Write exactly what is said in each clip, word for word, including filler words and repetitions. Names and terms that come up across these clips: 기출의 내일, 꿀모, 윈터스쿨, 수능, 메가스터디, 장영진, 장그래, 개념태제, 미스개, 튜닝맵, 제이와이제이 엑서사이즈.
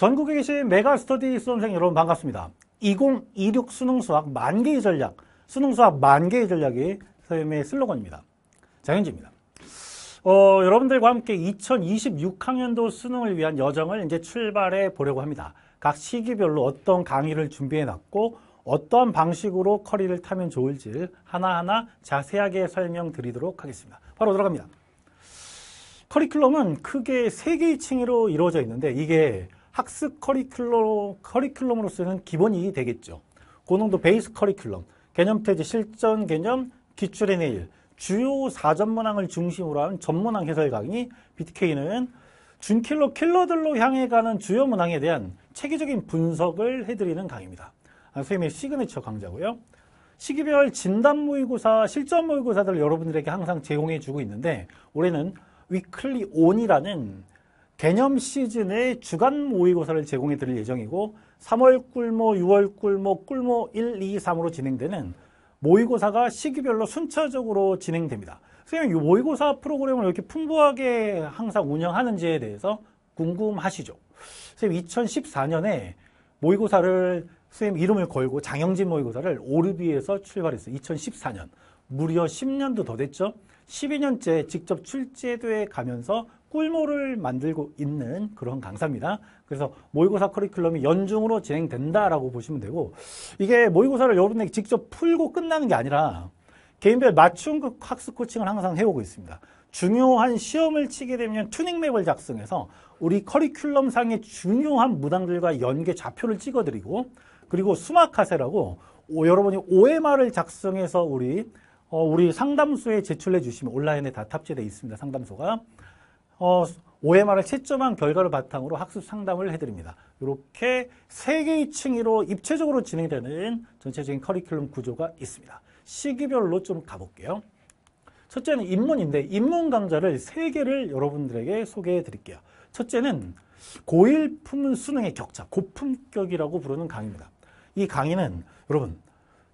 전국에 계신 메가스터디 수험생 여러분 반갑습니다. 이공이육 수능수학 만개의 전략, 수능수학 만개의 전략이 선생님의 슬로건입니다. 장영진입니다. 어, 여러분들과 함께 이천이십육 학년도 수능을 위한 여정을 이제 출발해 보려고 합니다. 각 시기별로 어떤 강의를 준비해 놨고 어떤 방식으로 커리를 타면 좋을지 하나하나 자세하게 설명드리도록 하겠습니다. 바로 들어갑니다. 커리큘럼은 크게 세 개의 층으로 이루어져 있는데 이게 학습 커리큘럼, 커리큘럼으로 쓰는 기본이 되겠죠. 고농도 베이스 커리큘럼, 개념태제 실전 개념, 기출의 내일, 주요 사 전문항을 중심으로 한 전문항 해설 강의, 비티케이는 준킬러 킬러들로 향해 가는 주요 문항에 대한 체계적인 분석을 해드리는 강의입니다. 선생님의 시그니처 강좌고요. 시기별 진단 모의고사, 실전 모의고사들 여러분들에게 항상 제공해주고 있는데 올해는 위클리 온이라는 개념 시즌의 주간 모의고사를 제공해드릴 예정이고 삼월 꿀모, 유월 꿀모, 꿀모 일, 이, 삼으로 진행되는 모의고사가 시기별로 순차적으로 진행됩니다. 선생님, 이 모의고사 프로그램을 이렇게 풍부하게 항상 운영하는지에 대해서 궁금하시죠? 선생님, 이천십사 년에 모의고사를 선생님 이름을 걸고 장영진 모의고사를 오르비에서 출발했어요. 이천십사 년. 무려 십 년도 더 됐죠? 십이 년째 직접 출제돼 가면서 꿀모를 만들고 있는 그런 강사입니다. 그래서 모의고사 커리큘럼이 연중으로 진행된다라고 보시면 되고 이게 모의고사를 여러분에게 직접 풀고 끝나는 게 아니라 개인별 맞춤 학습 코칭을 항상 해오고 있습니다. 중요한 시험을 치게 되면 튜닝맵을 작성해서 우리 커리큘럼 상의 중요한 문항들과 연계 좌표를 찍어드리고 그리고 수막카세라고 여러분이 오엠알을 작성해서 우리 어, 우리 상담소에 제출해 주시면 온라인에 다 탑재되어 있습니다. 상담소가 어, 오엠알을 채점한 결과를 바탕으로 학습 상담을 해드립니다. 이렇게 세 개의 층으로 입체적으로 진행되는 전체적인 커리큘럼 구조가 있습니다. 시기별로 좀 가볼게요. 첫째는 입문인데 입문 강좌를 세 개를 여러분들에게 소개해 드릴게요. 첫째는 고일 품은 수능의 격차, 고품격이라고 부르는 강의입니다. 이 강의는 여러분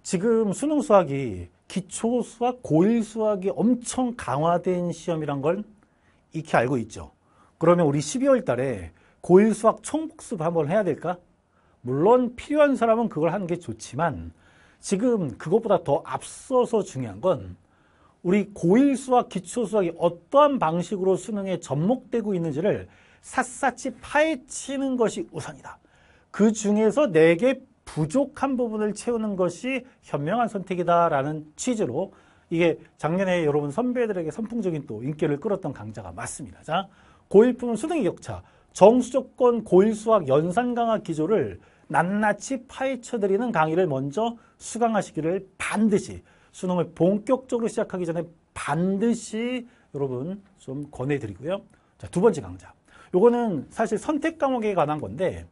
지금 수능 수학이 기초 수학, 고일 수학이 엄청 강화된 시험이란 걸 익히 알고 있죠. 그러면 우리 십이월 달에 고일 수학 총복습 한번 해야 될까? 물론 필요한 사람은 그걸 하는 게 좋지만 지금 그것보다 더 앞서서 중요한 건 우리 고일 수학, 기초 수학이 어떠한 방식으로 수능에 접목되고 있는지를 샅샅이 파헤치는 것이 우선이다. 그 중에서 내게 부족한 부분을 채우는 것이 현명한 선택이다라는 취지로 이게 작년에 여러분 선배들에게 선풍적인 또 인기를 끌었던 강좌가 맞습니다. 자, 고일 품 수능의 격차, 정수조건 고일 수학 연산 강화 기조를 낱낱이 파헤쳐드리는 강의를 먼저 수강하시기를 반드시 수능을 본격적으로 시작하기 전에 반드시 여러분 좀 권해드리고요. 자, 두 번째 강좌. 요거는 사실 선택 과목에 관한 건데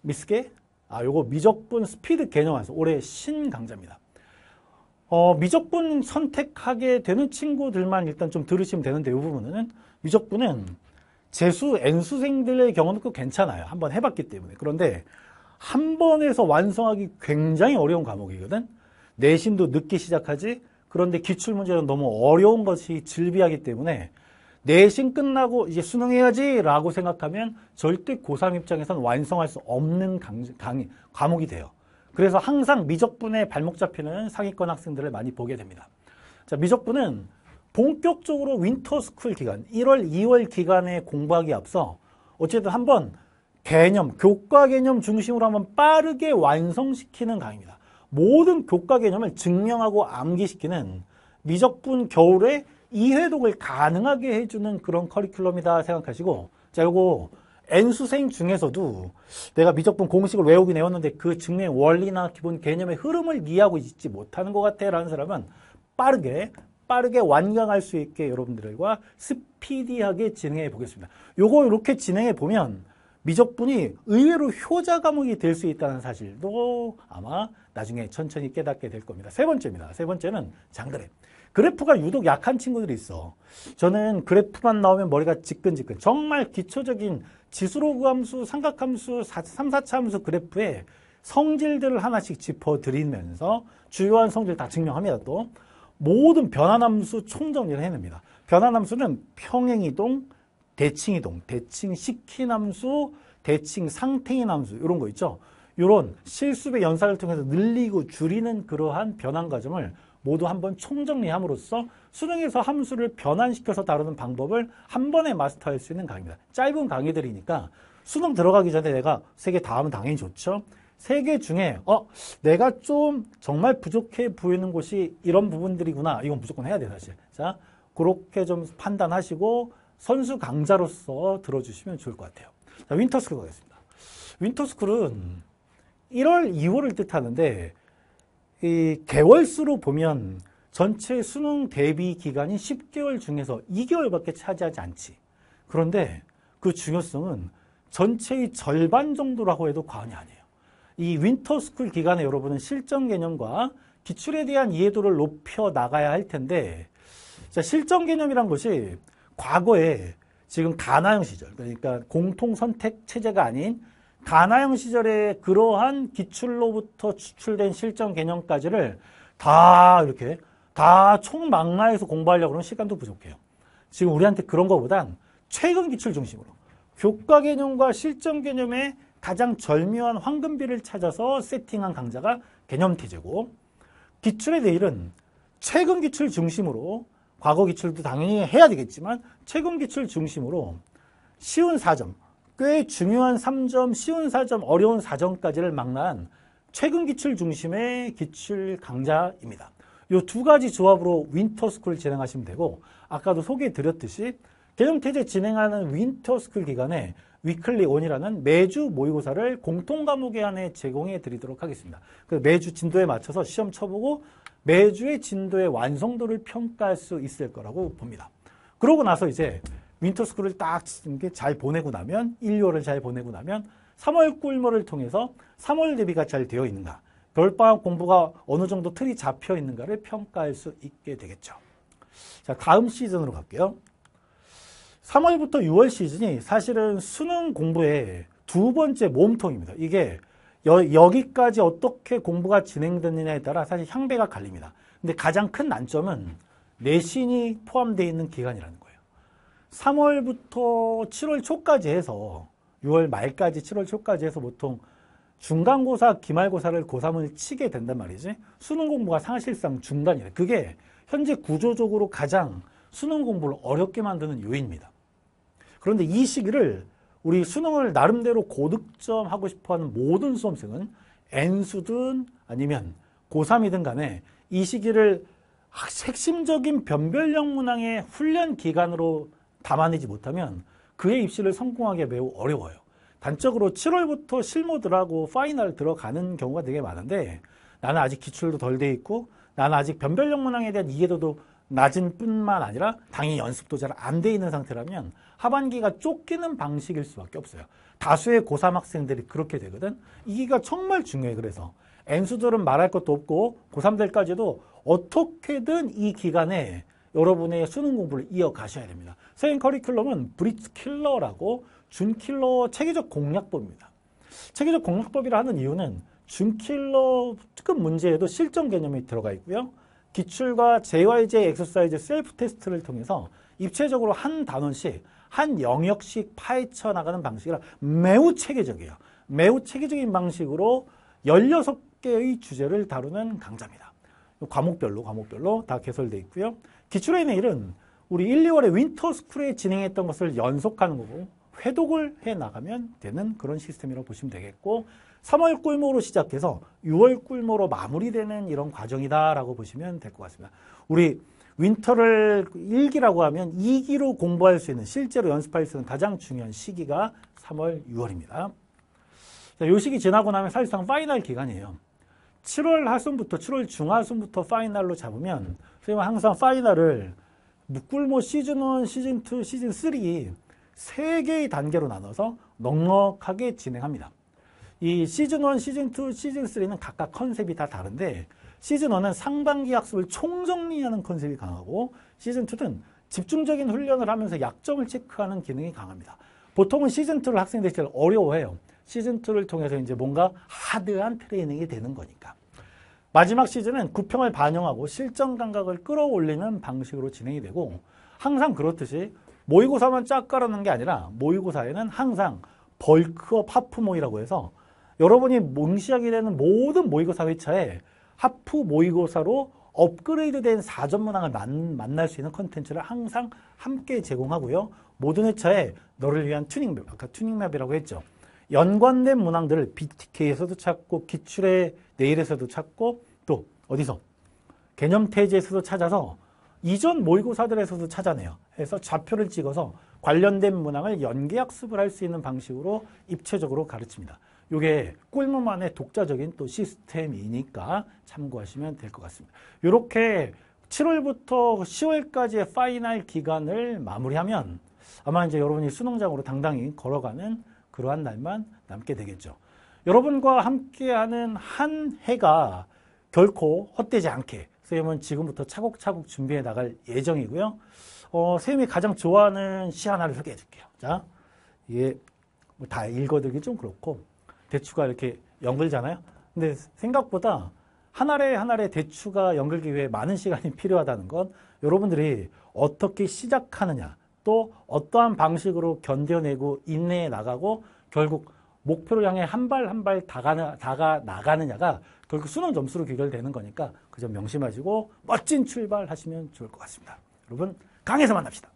미스게 아, 요거 미적분 스피드 개념에서 올해 신강좌입니다. 어, 미적분 선택하게 되는 친구들만 일단 좀 들으시면 되는데 이 부분은 미적분은 재수, N수생들의 경우는 꽤 괜찮아요. 한번 해봤기 때문에. 그런데 한 번에서 완성하기 굉장히 어려운 과목이거든. 내신도 늦게 시작하지. 그런데 기출문제는 너무 어려운 것이 즐비하기 때문에 내신 끝나고 이제 수능해야지 라고 생각하면 절대 고삼 입장에선 완성할 수 없는 강의, 과목이 돼요. 그래서 항상 미적분에 발목 잡히는 상위권 학생들을 많이 보게 됩니다. 자, 미적분은 본격적으로 윈터스쿨 기간, 일월, 이월 기간에 공부하기에 앞서 어쨌든 한번 개념, 교과 개념 중심으로 한번 빠르게 완성시키는 강의입니다. 모든 교과 개념을 증명하고 암기시키는 미적분 겨울에 이해독을 가능하게 해주는 그런 커리큘럼이다 생각하시고 자 요거 N수생 중에서도 내가 미적분 공식을 외우긴 외웠는데 그 증명의 원리나 기본 개념의 흐름을 이해하고 있지 못하는 것 같아 라는 사람은 빠르게 빠르게 완강할 수 있게 여러분들과 스피디하게 진행해 보겠습니다. 요거 이렇게 진행해 보면 미적분이 의외로 효자 과목이 될 수 있다는 사실도 아마 나중에 천천히 깨닫게 될 겁니다. 세 번째입니다. 세 번째는 장그래. 그래프가 유독 약한 친구들이 있어. 저는 그래프만 나오면 머리가 지끈지끈. 정말 기초적인 지수로그함수, 삼각함수, 삼, 사차함수 그래프에 성질들을 하나씩 짚어드리면서 주요한 성질 다 증명합니다. 또 모든 변환함수 총정리를 해냅니다. 변환함수는 평행이동, 대칭이동, 대칭시킨 함수, 대칭, 상태인 함수 이런 거 있죠. 이런 실습의 연산을 통해서 늘리고 줄이는 그러한 변환 과정을 모두 한번 총정리함으로써 수능에서 함수를 변환시켜서 다루는 방법을 한 번에 마스터할 수 있는 강의입니다. 짧은 강의들이니까 수능 들어가기 전에 내가 세 개 다 하면 당연히 좋죠. 세 개 중에 어 내가 좀 정말 부족해 보이는 곳이 이런 부분들이구나. 이건 무조건 해야 돼요, 사실. 자, 그렇게 좀 판단하시고 선수 강자로서 들어주시면 좋을 것 같아요. 자, 윈터스쿨 가겠습니다. 윈터스쿨은 일월, 이월을 뜻하는데 이 개월수로 보면 전체 수능 대비 기간인 십 개월 중에서 이 개월밖에 차지하지 않지. 그런데 그 중요성은 전체의 절반 정도라고 해도 과언이 아니에요. 이 윈터스쿨 기간에 여러분은 실전 개념과 기출에 대한 이해도를 높여 나가야 할 텐데, 자, 실전 개념이란 것이 과거에 지금 가나형 시절, 그러니까 공통선택 체제가 아닌 가나형 시절에 그러한 기출로부터 추출된 실전 개념까지를 다 이렇게 다 총망라해서 공부하려고 그러면 시간도 부족해요. 지금 우리한테 그런 것보단 최근 기출 중심으로 교과 개념과 실전 개념의 가장 절묘한 황금비를 찾아서 세팅한 강좌가 개념태제고, 기출의 내일은 최근 기출 중심으로 과거 기출도 당연히 해야 되겠지만 최근 기출 중심으로 쉬운 사 점, 꽤 중요한 삼 점, 쉬운 사 점, 어려운 사 점까지를 망라한 최근 기출 중심의 기출 강좌입니다. 이 두 가지 조합으로 윈터스쿨 진행하시면 되고, 아까도 소개해드렸듯이 개념태제 진행하는 윈터스쿨 기간에 위클리 원이라는 매주 모의고사를 공통 과목에 한해 제공해 드리도록 하겠습니다. 그래서 매주 진도에 맞춰서 시험 쳐보고 매주의 진도의 완성도를 평가할 수 있을 거라고 봅니다. 그러고 나서 이제 윈터스쿨을 딱 잘 보내고 나면, 일, 이월을 잘 보내고 나면 삼월 꿀모를 통해서 삼월 대비가 잘 되어 있는가, 겨울방학 공부가 어느 정도 틀이 잡혀 있는가를 평가할 수 있게 되겠죠. 자, 다음 시즌으로 갈게요. 삼월부터 유월 시즌이 사실은 수능 공부의 두 번째 몸통입니다. 이게 여, 여기까지 어떻게 공부가 진행되느냐에 따라 사실 향배가 갈립니다. 근데 가장 큰 난점은 내신이 포함되어 있는 기간이라는 거예요. 삼월부터 칠월 초까지 해서 유월 말까지 칠월 초까지 해서 보통 중간고사, 기말고사를 고삼을 치게 된단 말이지, 수능 공부가 사실상 중단이에요. 그게 현재 구조적으로 가장 수능 공부를 어렵게 만드는 요인입니다. 그런데 이 시기를 우리 수능을 나름대로 고득점하고 싶어하는 모든 수험생은 N수든 아니면 고삼이든 간에 이 시기를 핵심적인 변별력 문항의 훈련 기간으로 담아내지 못하면 그의 입시를 성공하기 매우 어려워요. 단적으로 칠월부터 실무들하고 파이널 들어가는 경우가 되게 많은데, 나는 아직 기출도 덜 돼 있고 나는 아직 변별력 문항에 대한 이해도도 낮은 뿐만 아니라 당연히 연습도 잘 안 돼 있는 상태라면 하반기가 쫓기는 방식일 수밖에 없어요. 다수의 고삼 학생들이 그렇게 되거든. 이 기가 정말 중요해. 그래서 N수들은 말할 것도 없고 고삼들까지도 어떻게든 이 기간에 여러분의 수능 공부를 이어가셔야 됩니다. 선생님 커리큘럼은 브릿지 킬러라고 준킬러 체계적 공략법입니다. 체계적 공략법이라 하는 이유는 준킬러 특급 문제에도 실전 개념이 들어가 있고요. 기출과 제이와이제이 엑서사이즈 셀프 테스트를 통해서 입체적으로 한 단원씩, 한 영역씩 파헤쳐 나가는 방식이라 매우 체계적이에요. 매우 체계적인 방식으로 열여섯 개의 주제를 다루는 강좌입니다. 과목별로 과목별로 다 개설되어 있고요. 기출의 내일은 우리 일, 이월에 윈터스쿨에 진행했던 것을 연속하는 거고 회독을 해나가면 되는 그런 시스템이라고 보시면 되겠고, 삼월 꿀모로 시작해서 유월 꿀모로 마무리되는 이런 과정이다라고 보시면 될 것 같습니다. 우리 윈터를 일 기라고 하면 이 기로 공부할 수 있는, 실제로 연습할 수 있는 가장 중요한 시기가 삼월, 유월입니다. 자, 이 시기 지나고 나면 사실상 파이널 기간이에요. 칠월 하순부터 칠월 중하순부터 파이널로 잡으면, 선생님은 항상 파이널을 꿀모 시즌 일, 시즌 이, 시즌 삼 세 개의 단계로 나눠서 넉넉하게 진행합니다. 이 시즌 일, 시즌 이, 시즌 삼는 각각 컨셉이 다 다른데, 시즌 일은 상반기 학습을 총정리하는 컨셉이 강하고 시즌 이는 집중적인 훈련을 하면서 약점을 체크하는 기능이 강합니다. 보통은 시즌 이를 학생들이 제일 어려워해요. 시즌 이를 통해서 이제 뭔가 하드한 트레이닝이 되는 거니까. 마지막 시즌은 구평을 반영하고 실전 감각을 끌어올리는 방식으로 진행이 되고, 항상 그렇듯이 모의고사만 쫙 깔아놓는 게 아니라 모의고사에는 항상 벌크업 하프모이라고 해서 여러분이 응시하게 되는 모든 모의고사 회차에 하프 모의고사로 업그레이드된 사전 문항을 만, 만날 수 있는 컨텐츠를 항상 함께 제공하고요. 모든 회차에 너를 위한 튜닝맵, 아까 튜닝맵이라고 했죠. 연관된 문항들을 비티케이에서도 찾고 기출의 내일에서도 찾고 또 어디서? 개념태제에서도 찾아서 이전 모의고사들에서도 찾아내요. 그래서 좌표를 찍어서 관련된 문항을 연계학습을 할 수 있는 방식으로 입체적으로 가르칩니다. 이게 꿀모만의 독자적인 또 시스템이니까 참고하시면 될 것 같습니다. 이렇게 칠월부터 시월까지의 파이널 기간을 마무리하면 아마 이제 여러분이 수능장으로 당당히 걸어가는 그러한 날만 남게 되겠죠. 여러분과 함께하는 한 해가 결코 헛되지 않게 쌤은 지금부터 차곡차곡 준비해 나갈 예정이고요. 어, 쌤이 가장 좋아하는 시 하나를 소개해 줄게요. 자, 이게 뭐 다 읽어드리기 좀 그렇고 대추가 이렇게 연글잖아요. 근데 생각보다 한 알에 한 알에 대추가 연글기 위해 많은 시간이 필요하다는 건 여러분들이 어떻게 시작하느냐 또 어떠한 방식으로 견뎌내고 인내해 나가고 결국 목표를 향해 한 발 한 발 다가, 다가 나가느냐가 결국 수능 점수로 귀결되는 거니까 그 점 명심하시고 멋진 출발하시면 좋을 것 같습니다. 여러분 강에서 만납시다.